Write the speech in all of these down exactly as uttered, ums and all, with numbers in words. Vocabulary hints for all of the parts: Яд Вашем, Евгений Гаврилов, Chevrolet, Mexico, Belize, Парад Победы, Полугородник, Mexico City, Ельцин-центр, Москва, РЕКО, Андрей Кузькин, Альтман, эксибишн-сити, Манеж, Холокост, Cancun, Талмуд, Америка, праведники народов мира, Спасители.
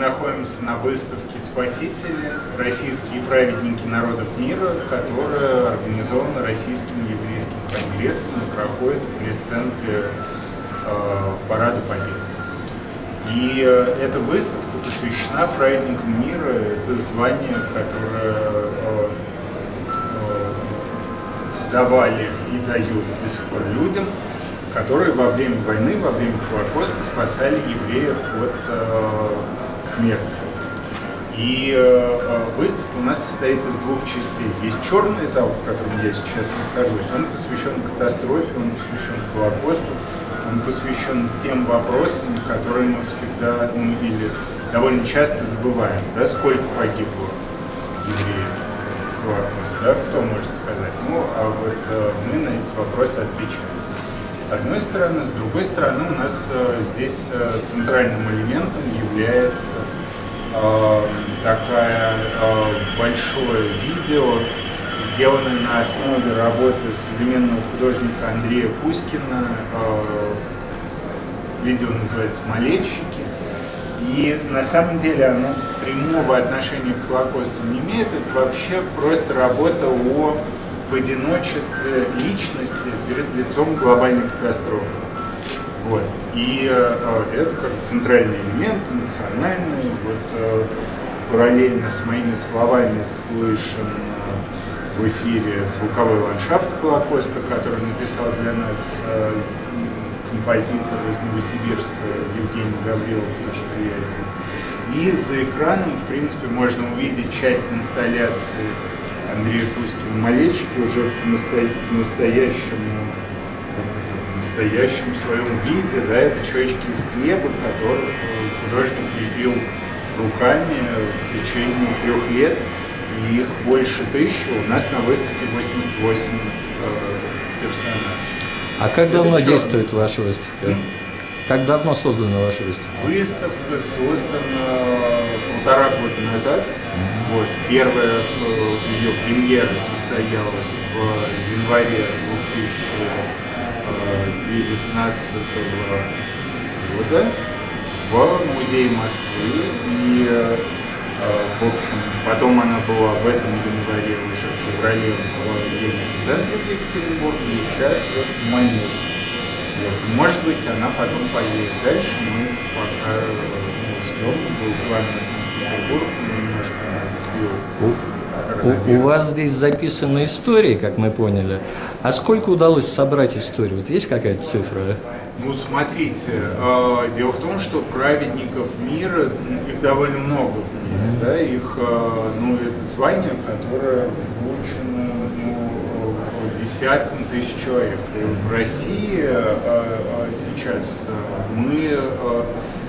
Мы находимся на выставке «Спасители. Российские праведники народов мира», которая организована Российским еврейским конгрессом и проходит в пресс-центре э, Парада Победы. И э, эта выставка посвящена праведникам мира. Это звание, которое э, э, давали и дают до сих пор людям, которые во время войны, во время Холокоста спасали евреев от э, смерти. И э, выставка у нас состоит из двух частей. Есть черный зал, в котором я сейчас нахожусь. Он посвящен катастрофе, он посвящен Холокосту, он посвящен тем вопросам, которые мы всегда, ну, или довольно часто забываем. Да, сколько погибло евреев в Холокосте? Да, кто может сказать? Ну, а вот э, мы на эти вопросы отвечаем. С одной стороны, с другой стороны, у нас э, здесь э, центральным элементом является э, такое э, большое видео, сделанное на основе работы современного художника Андрея Кузькина. Э, видео называется «Молельщики». И на самом деле оно прямого отношения к Холокосту не имеет. Это вообще просто работа о в одиночестве личности перед лицом глобальной катастрофы. Вот. И э, это как центральный элемент, эмоциональный. Вот, э, параллельно с моими словами слышен э, в эфире звуковой ландшафт Холокоста, который написал для нас э, композитор из Новосибирска Евгений Гаврилов, наш приятель. И за экраном, в принципе, можно увидеть часть инсталляции Андрея Кузькина «Молельщики» уже в настоящему, в настоящем своем виде. Да, это человечки из хлеба, которых художник лепил руками в течение трех лет. И их больше тысячи. У нас на выставке восемьдесят восемь э, персонажей. А как это давно черный. действует ваша выставка? Mm? Как давно создана ваша выставка? Выставка создана полтора года назад. Mm-hmm. Вот, первая ее премьера состоялась в январе две тысячи девятнадцатого года в музее Москвы. И, в общем, потом она была в этом январе, уже в феврале, в Ельцин-центре в Екатеринбурге, и сейчас вот в Манеже. Может быть, она потом поедет дальше, мы пока ну, ждем. Был план на Санкт-Петербург, немножко сбил. У, у, у вас здесь записаны истории, как мы поняли. А сколько удалось собрать историю? Вот есть какая-то цифра? Ну, смотрите, э, дело в том, что праведников мира, их довольно много в мире, mm-hmm. да, их, э, ну, это звание, которое вручено, ну, десяткам тысяч человек. И в России а, а сейчас мы а,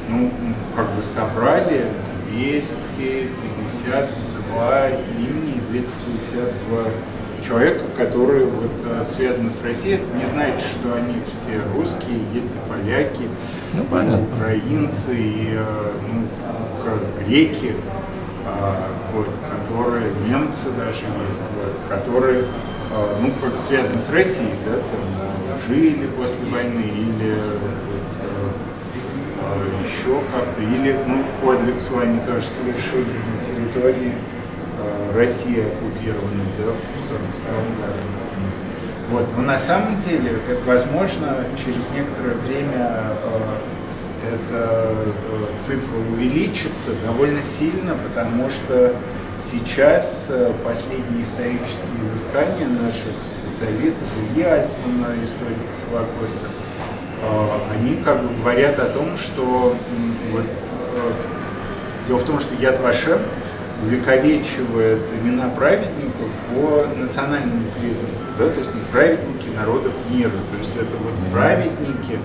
ну, как бы собрали двести пятьдесят два имени, двести пятьдесят два человека, которые вот, связаны с Россией. Это не значит, что они все русские, есть и поляки, ну, и украинцы, и ну, греки, а, вот, которые, немцы даже есть, вот, которые ну, как связано с Россией, да, там, жили после войны или вот, э, еще как-то, или, ну, подвигсу они тоже совершили на территории э, России оккупированной, да, в сорок втором году. Вот, но на самом деле, возможно, через некоторое время э, эта э, цифра увеличится довольно сильно, потому что сейчас последние исторические изыскания наших специалистов, и Альтмана, историк Холокоста, они как бы говорят о том, что вот, дело в том, что Яд Вашем увековечивает имена праведников по национальному признаку, да, то есть не праведники народов мира, то есть это вот праведники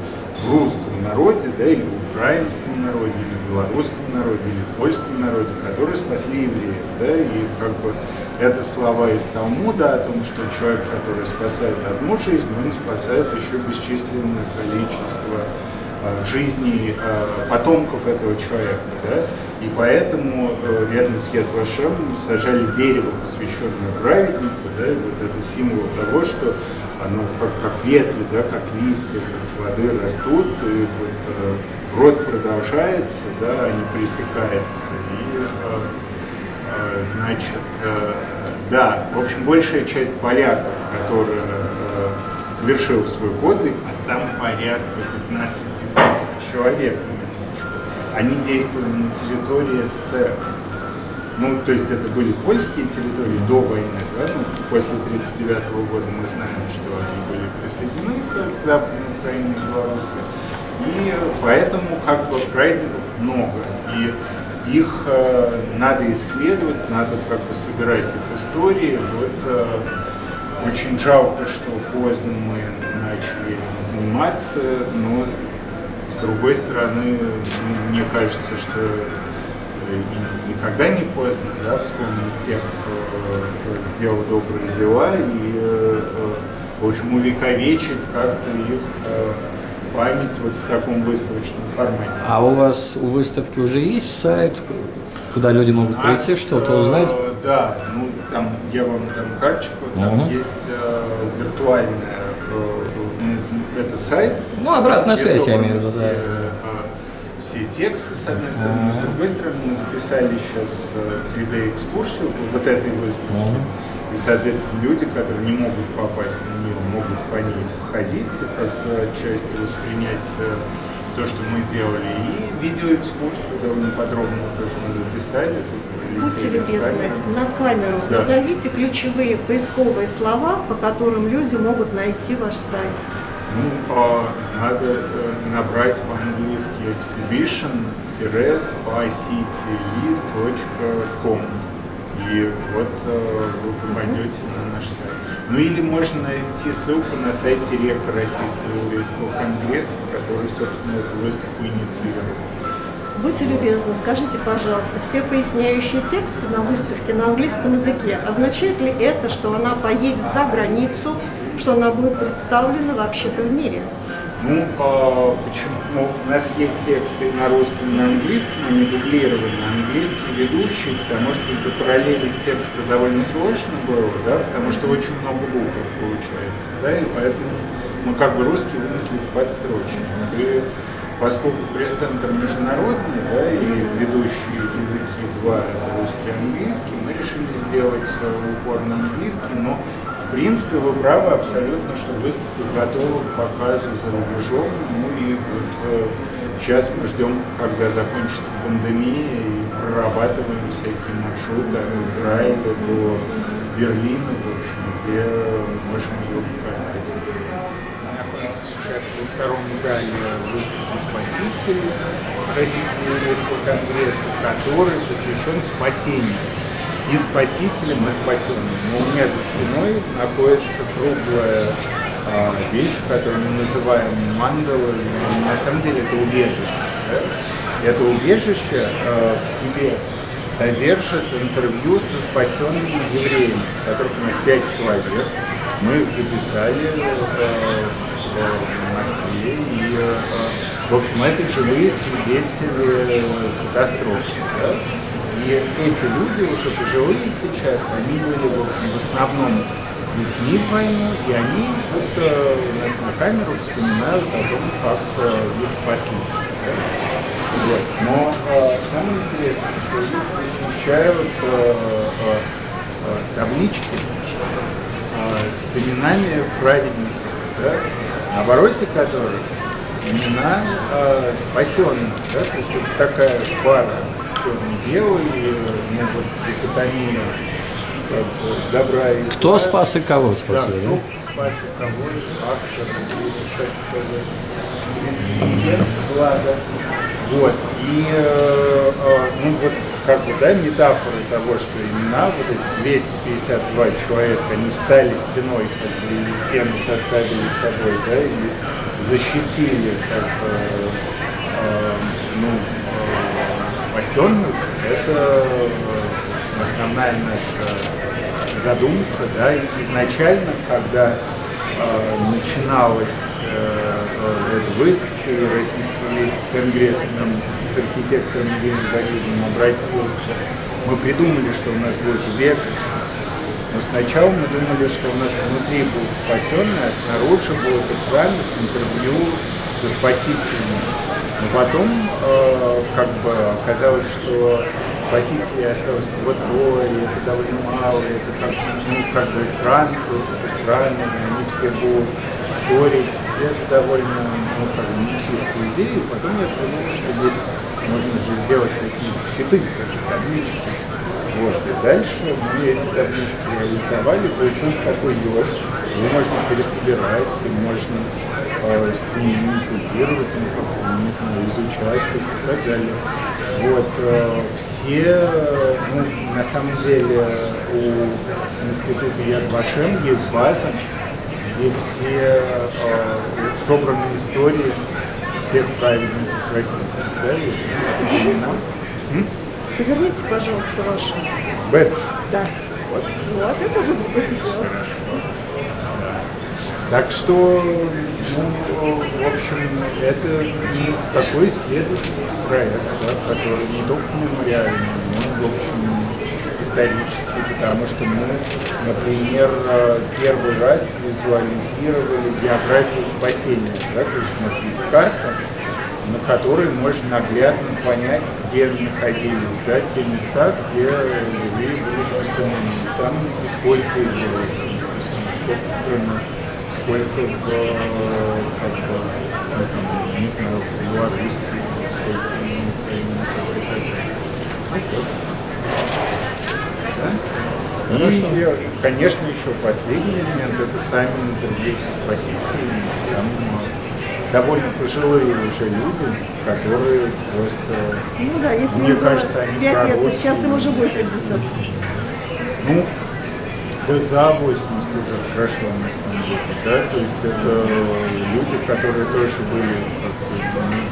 в русском народе, да, или в украинском народе, или в белорусском народе, или в польском народе, которые спасли евреев, да, и как бы это слова из Талмуда о том, что человек, который спасает одну жизнь, он спасает еще бесчисленное количество а, жизней а, потомков этого человека, да, и поэтому а, рядом с Яд Вашем сажали дерево, посвященное праведнику, да, и вот это символ того, что оно как, как ветви, да, как листья, как плоды растут, и вот э, род продолжается, да, а не пресекается. И, э, э, значит, э, да, в общем, большая часть поляков, которые э, совершили свой подвиг, а там порядка пятнадцати тысяч человек, они действовали на территории СССР. Ну, то есть это были польские территории до войны, да? Ну, после тысяча девятьсот тридцать девятого года мы знаем, что они были присоединены к Западной Украине и Беларуси, и поэтому как бы прайдеров много, и их э, надо исследовать, надо как бы собирать их истории. Вот, э, очень жалко, что поздно мы начали этим заниматься, но с другой стороны, мне кажется, что и никогда не поздно, да, вспомнить тех, кто сделал добрые дела, и, в общем, увековечить как-то их память вот в таком выставочном формате. А у вас у выставки уже есть сайт, куда люди могут прийти, что-то узнать? Да, ну там я вам дам карточку, там uh-huh. есть виртуальная, это сайт. Ну, обратная связь, я имею в виду. Все тексты, с одной стороны, с другой стороны, мы записали сейчас три дэ-экскурсию вот этой выставки, и, соответственно, люди, которые не могут попасть на нее, могут по ней походить, как часть воспринять то, что мы делали, и видеоэкскурсию довольно подробно тоже мы записали. Будьте любезны, на камеру да. назовите ключевые поисковые слова, по которым люди могут найти ваш сайт. Ну, надо набрать по-английски эксибишн тире сити точка ком, и вот вы попадете на наш сайт. Ну или можно найти ссылку на сайте РЕКО Российского еврейского конгресса, который, собственно, эту выставку инициировал. Будьте любезны, скажите, пожалуйста, все поясняющие тексты на выставке на английском языке, означает ли это, что она поедет за границу, что она будет представлена вообще-то в мире? Ну, а, почему? Ну, у нас есть тексты на русском и на английском, они дублированы, английский ведущий, потому что запараллелить тексты довольно сложно было, да, потому что очень много букв получается, да, и поэтому мы как бы русский вынесли в подстрочник. И поскольку пресс-центр международный, да, и ведущие языки два, это русский и английский, мы решили сделать упор на английский, но в принципе вы правы абсолютно, что выставка готова к показу за рубежом, ну и вот э, сейчас мы ждем, когда закончится пандемия, и прорабатываем всякие маршруты от Израиля до Берлина, в общем, где можем ее показать. Сейчас во втором зале выставки «Спасители» Российского еврейского конгресса, который посвящен спасению. И спасителям, и спасенным. Но у меня за спиной находится круглая э, вещь, которую мы называем мандалой. На самом деле это убежище. Да? Это убежище э, в себе содержит интервью со спасенными евреями, которых у нас пять человек. Мы их записали э, в Москве, и, в общем, это живые свидетели катастрофы, да? И эти люди уже пожилые сейчас, они были, в общем, в основном детьми в войну, и они вот на камеру вспоминают о том, как их спасли, да? Вот. Но самое интересное, что их защищают таблички с именами праведников, да? На обороте которых имена э, спасенных, да? То есть это такая пара черно-белая, ну, вот, дихотомия как бы, добра и зла. Кто спас и кого спасел? Да, кто спас и кого, актер, так сказать, инцидент, влада. Вот, и э, э, ну, вот, как бы, да, метафора того, что имена, вот эти двести пятьдесят два человека, они встали стеной, как бы, или стену составили собой, да, и защитили, как бы, э, ну, э, спасенных, это основная наша задумка, да, и изначально, когда э, начиналась э, эта выставка, Российский еврейский конгресс, там, с архитектором Евгением Гавриловым обратился. Мы придумали, что у нас будет убежище, Но сначала мы думали, что у нас внутри будут спасенные, а снаружи будут экраны с интервью со спасителями. Но потом э, как бы оказалось, что спасителей осталось всего двое, и это довольно мало, это как, ну, как бы экран против экрана, они все будут вторить. Это же довольно, ну, как бы нечистую идею. Потом я подумал, что здесь можно же сделать такие щиты, как же таблички. Вот, и дальше мы эти таблички реализовали, получилось такой ёж. Его можно пересобирать, можно э, с ним манипулировать, ну, как, не знаю, изучать и так далее. Вот, э, все, ну, на самом деле, у института Яд Вашем есть база, где все э, собраны истории всех праведных российских, да, и, поверните, пожалуйста, вашу бэдж. Да. Вот. Вот, это же будет дело. Так что, ну, в общем, это не такой исследовательский проект, да, который не только мемориальный, но, в общем, исторический, потому что мы, например, первый раз визуализировали географию спасения, да, то есть у нас есть карта, на которой можно наглядно понять, где находились, да, те места, где людей были спасены, там сколько их было, сколько, сколько в, как бы, этом, не знаю, в Беларуси, сколько в Украине, сколько. И, конечно, еще последний момент – это сами интервью со спасителями. Довольно пожилые уже люди, которые просто, ну да, если мне кажется, они пять лет, сейчас им уже восемьдесят. Ну, да, за восемьдесят уже хорошо, на самом деле, да, то есть это люди, которые тоже были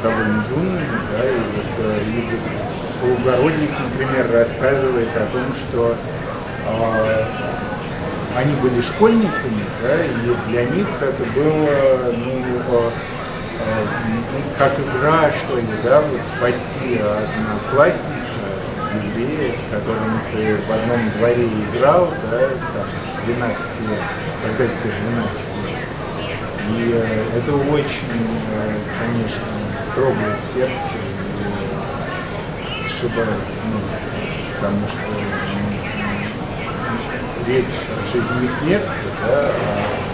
довольно юными, да, и вот люди, Полугородник, например, рассказывает о том, что э, они были школьниками, да, и для них это было, ну, как игра, что ли, да, вот спасти одноклассника, еврея, с которым ты в одном дворе играл, да, там, двенадцать лет, когда тебе двенадцать лет. И это очень, конечно, трогает сердце и сшибает мозг, потому что речь о жизни и смерти, да,